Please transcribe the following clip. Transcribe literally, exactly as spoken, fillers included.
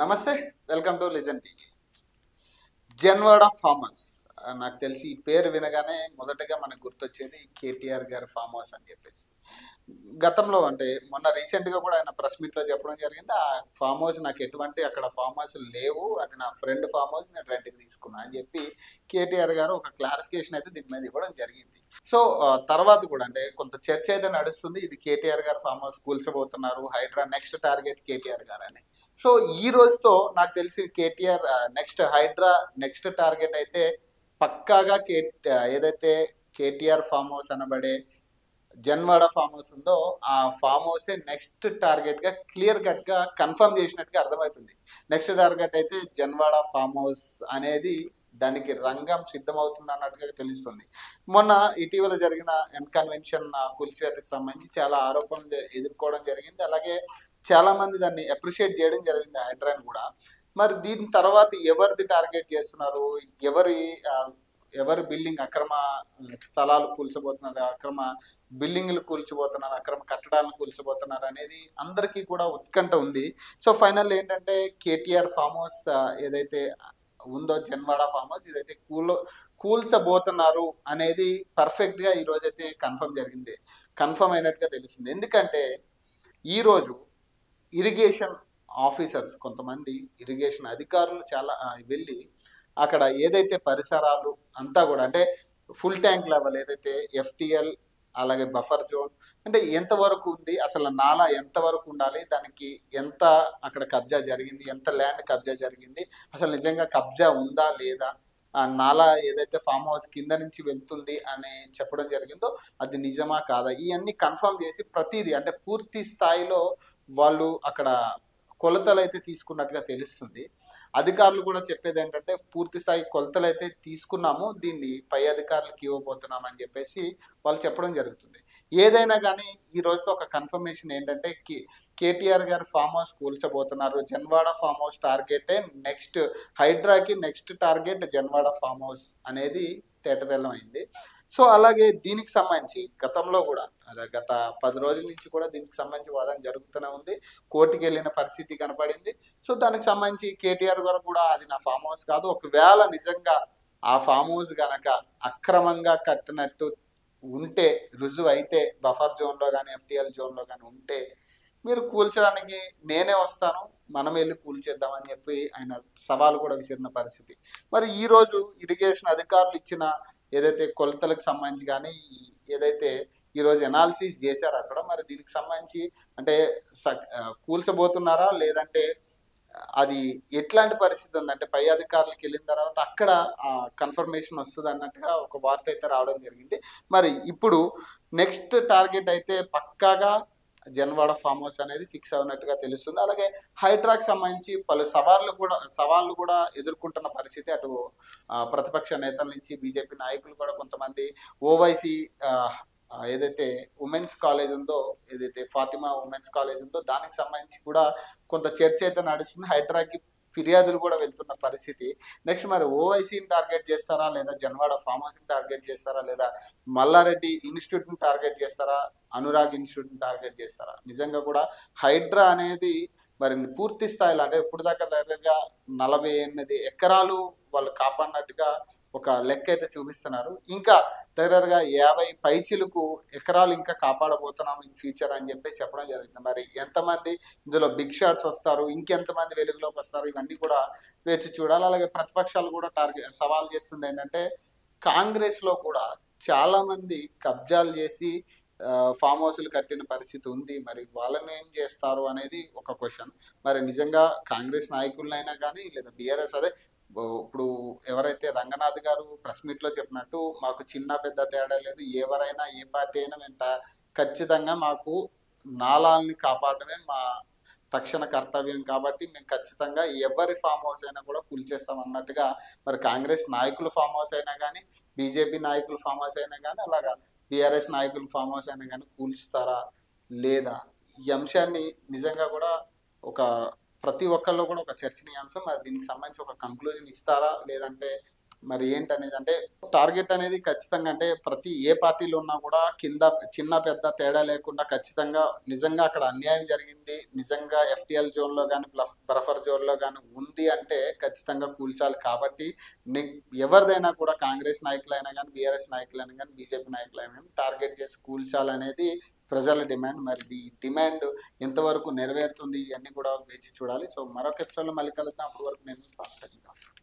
నమస్తే, welcome to listen TV. Janwada farmers, నాకు తెలిసి ఈ పేరు వినగానే మొదటగా మనకు గుర్తొచ్చేది కేటీఆర్ గారి ఫామ్ హౌస్ అని చెప్పేసి. గతంలో అంటే మొన్న రీసెంట్గా కూడా ఆయన ప్రెస్ మీట్లో చెప్పడం జరిగింది, ఆ ఫామ్ హౌస్ నాకు ఎటువంటి అక్కడ ఫామ్ హౌస్ లేవు, అది నా ఫ్రెండ్ ఫామ్ హౌస్, నేను రెంట్కి తీసుకున్నాను అని చెప్పి కేటీఆర్ గారు ఒక క్లారిఫికేషన్ అయితే దీని మీద ఇవ్వడం జరిగింది. సో తర్వాత కూడా అంటే కొంత చర్చ అయితే నడుస్తుంది, ఇది కేటీఆర్ గారు ఫామ్ హౌస్ కూల్చబోతున్నారు, హైడ్రా నెక్స్ట్ టార్గెట్ కేటీఆర్ గారు అని. సో ఈ రోజుతో నాకు తెలిసి KTR next Hydraa next target అయితే పక్కాగా కే ఏదైతే కేటీఆర్ ఫామ్ హౌస్ అనబడే జన్వాడా ఫామ్ హౌస్ ఉందో ఆ ఫామ్ హౌసే నెక్స్ట్ టార్గెట్గా క్లియర్ కట్గా కన్ఫర్మ్ చేసినట్టుగా అర్థమవుతుంది. నెక్స్ట్ టార్గెట్ అయితే జన్వాడా ఫామ్ హౌస్ అనేది దానికి రంగం సిద్ధమవుతుంది అన్నట్టుగా తెలుస్తుంది. మొన్న ఇటీవల జరిగిన ఎన్ కన్వెన్షన్ కూల్చివేతకు సంబంధించి చాలా ఆరోపణలు ఎదుర్కోవడం జరిగింది, అలాగే చాలా మంది దాన్ని అప్రిషియేట్ చేయడం జరిగింది హైడ్రాని కూడా. మరి దీని తర్వాత ఎవరిది టార్గెట్ చేస్తున్నారు, ఎవరి ఎవరు బిల్డింగ్ అక్రమ స్థలాలు కూల్చబోతున్నారు, అక్రమ బిల్డింగ్లు కూల్చబోతున్నారు, అక్రమ కట్టడాలను కూల్చబోతున్నారు అనేది అందరికీ కూడా ఉత్కంఠ ఉంది. సో ఫైనల్ ఏంటంటే కేటీఆర్ ఫామ్ హౌస్ ఏదైతే ఉందో జన్వాడా ఫామ్ హౌస్ ఇదైతే కూల్ కూల్చబోతున్నారు అనేది పర్ఫెక్ట్గా ఈరోజైతే కన్ఫర్మ్ జరిగింది, కన్ఫర్మ్ అయినట్టుగా తెలుస్తుంది. ఎందుకంటే ఈరోజు ఇరిగేషన్ ఆఫీసర్స్ కొంతమంది ఇరిగేషన్ అధికారులు చాలా వెళ్ళి అక్కడ ఏదైతే పరిసరాలు అంతా కూడా అంటే ఫుల్ ట్యాంక్ లెవెల్ ఏదైతే ఎఫ్టిఎల్ అలాగే బఫర్ జోన్ అంటే ఎంతవరకు ఉంది, అసలు నాలా ఎంతవరకు ఉండాలి, దానికి ఎంత అక్కడ కబ్జా జరిగింది, ఎంత ల్యాండ్ కబ్జా జరిగింది, అసలు నిజంగా కబ్జా ఉందా లేదా, ఆ నాలా ఏదైతే ఫామ్ హౌస్ కింద నుంచి వెళ్తుంది అని చెప్పడం జరిగిందో అది నిజమా కాదా, ఇవన్నీ కన్ఫర్మ్ చేసి ప్రతిదీ అంటే పూర్తి స్థాయిలో వాళ్ళు అక్కడ కొలతలు అయితే తీసుకున్నట్టుగా తెలుస్తుంది. అధికారులు కూడా చెప్పేది ఏంటంటే పూర్తి స్థాయి కొలతలు అయితే తీసుకున్నాము, దీన్ని పై అధికారులకు ఇవ్వబోతున్నాం అని చెప్పేసి వాళ్ళు చెప్పడం జరుగుతుంది. ఏదైనా కానీ ఈ రోజుతో ఒక కన్ఫర్మేషన్ ఏంటంటే కే కేటీఆర్ గారు ఫామ్ హౌస్ కూల్చబోతున్నారు, జన్వాడా ఫామ్ హౌస్ టార్గెటే నెక్స్ట్ హైడ్రాకి next target Janwada farm house అనేది తేటతెల్లం అయింది. సో అలాగే దీనికి సంబంధించి గతంలో కూడా అదే గత పది రోజుల నుంచి కూడా దీనికి సంబంధించి వాదన జరుగుతూనే ఉంది, కోర్టుకి వెళ్ళిన పరిస్థితి కనపడింది. సో దానికి సంబంధించి కేటీఆర్ గారు కూడా అది నా ఫామ్ హౌస్ కాదు, ఒకవేళ నిజంగా ఆ ఫామ్ హౌస్ కనుక అక్రమంగా కట్టినట్టు ఉంటే రుజువు అయితే బఫర్ జోన్లో కానీ ఎఫ్టిఎల్ జోన్లో కానీ ఉంటే మీరు కూల్చడానికి నేనే వస్తాను, మనం వెళ్ళి కూల్చేద్దామని చెప్పి ఆయన సవాలు కూడా విసిరిన పరిస్థితి. మరి ఈరోజు ఇరిగేషన్ అధికారులు ఇచ్చిన ఏదైతే కొలతలకు సంబంధించి కానీ ఏదైతే ఈరోజు ఎనాలిసిస్ చేశారు అక్కడ, మరి దీనికి సంబంధించి అంటే కూల్చబోతున్నారా లేదంటే అది ఎట్లాంటి పరిస్థితి ఉందంటే పై అధికారులకు వెళ్ళిన తర్వాత అక్కడ కన్ఫర్మేషన్ వస్తుంది అన్నట్టుగా ఒక వార్త అయితే రావడం జరిగింది. మరి ఇప్పుడు నెక్స్ట్ టార్గెట్ అయితే పక్కాగా జన్వాడా ఫామ్ హౌస్ అనేది ఫిక్స్ అవునట్టుగా తెలుస్తుంది. అలాగే హైడ్రాకి సంబంధించి పలు సవాళ్ళు కూడా సవాళ్ళు కూడా ఎదుర్కొంటున్న పరిస్థితి, అటు ప్రతిపక్ష నేతల నుంచి బీజేపీ నాయకులు కూడా కొంతమంది ఓవైసీ ఏదైతే ఉమెన్స్ కాలేజ్ ఉందో ఏదైతే ఫాతిమా ఉమెన్స్ కాలేజ్ ఉందో దానికి సంబంధించి కూడా కొంత చర్చ అయితే నడుస్తుంది, హైడ్రాకి ఫిర్యాదులు కూడా వెళ్తున్న పరిస్థితి. నెక్స్ట్ మరి ఓవైసీని టార్గెట్ చేస్తారా లేదా జన్వాడా ఫామ్ హౌస్ని టార్గెట్ చేస్తారా లేదా మల్లారెడ్డి ఇన్స్టిట్యూట్ని టార్గెట్ చేస్తారా, అనురాగ్ ఇన్స్టిట్యూట్ని టార్గెట్ చేస్తారా, నిజంగా కూడా హైడ్రా అనేది మరి పూర్తి స్థాయిలో అంటే ఇప్పుడు దాకా దగ్గరగా నలభై ఎనిమిది ఎకరాలు వాళ్ళు కాపాడినట్టుగా ఒక లెక్క అయితే చూపిస్తున్నారు, ఇంకా దగ్గరగా యాభై పైచీలకు ఎకరాలు ఇంకా కాపాడబోతున్నాం ఇన్ ఫ్యూచర్ అని చెప్పేసి చెప్పడం జరుగుతుంది. మరి ఎంతమంది ఇందులో బిగ్ షాట్స్ వస్తారు, ఇంకెంతమంది వెలుగులోకి వస్తారు, ఇవన్నీ కూడా వేచి చూడాలి. అలాగే ప్రతిపక్షాలు కూడా టార్గెట్ సవాల్ చేస్తుంది ఏంటంటే కాంగ్రెస్లో కూడా చాలామంది కబ్జాలు చేసి ఫామ్ హౌస్లు కట్టిన పరిస్థితి ఉంది, మరి వాళ్ళని ఏం చేస్తారు అనేది ఒక క్వశ్చన్. మరి నిజంగా కాంగ్రెస్ నాయకులైనా కానీ లేదా బిఆర్ఎస్ అదే ఇప్పుడు ఎవరైతే రంగనాథ్ గారు ప్రెస్ మీట్లో చెప్పినట్టు మాకు చిన్న పెద్ద తేడా లేదు, ఎవరైనా ఏ పార్టీ అయినా వెంట ఖచ్చితంగా మాకు నాలాల్ని కాపాడమే మా తక్షణ కర్తవ్యం, కాబట్టి మేము ఖచ్చితంగా ఎవరి ఫామ్ హౌస్ అయినా కూడా కూల్చేస్తాం అన్నట్టుగా మరి కాంగ్రెస్ నాయకుల ఫామ్ హౌస్ అయినా కానీ బీజేపీ నాయకుల ఫామ్ హౌస్ అయినా కానీ అలాగా బీఆర్ఎస్ నాయకుల ఫామ్ హౌస్ అయినా కానీ కూల్చుతారా లేదా, ఈ అంశాన్ని నిజంగా కూడా ఒక ప్రతి ఒక్కరిలో కూడా ఒక చర్చనీయాంశం. మరి దీనికి సంబంధించి ఒక కంక్లూజన్ ఇస్తారా లేదంటే మరి ఏంటనేది అంటే టార్గెట్ అనేది ఖచ్చితంగా అంటే ప్రతి ఏ పార్టీలో ఉన్నా కూడా కింద చిన్న పెద్ద తేడా లేకుండా ఖచ్చితంగా నిజంగా అక్కడ అన్యాయం జరిగింది, నిజంగా ఎఫ్టిఎల్ జోన్లో కానీ బఫర్ జోన్లో కానీ ఉంది అంటే ఖచ్చితంగా కూల్చాలి. కాబట్టి ఎవరిదైనా కూడా కాంగ్రెస్ నాయకులైనా కానీ బిఆర్ఎస్ నాయకులైనా కానీ బీజేపీ నాయకులైనా కానీ టార్గెట్ చేసి కూల్చాలనేది ప్రజల డిమాండ్. మరి ఈ డిమాండ్ ఎంతవరకు నెరవేరుతుంది ఇవన్నీ కూడా వేచి చూడాలి. సో మరొక ఎపిసోడ్లో మళ్ళీ కలుద్దాం. అప్పటి వరకు నేను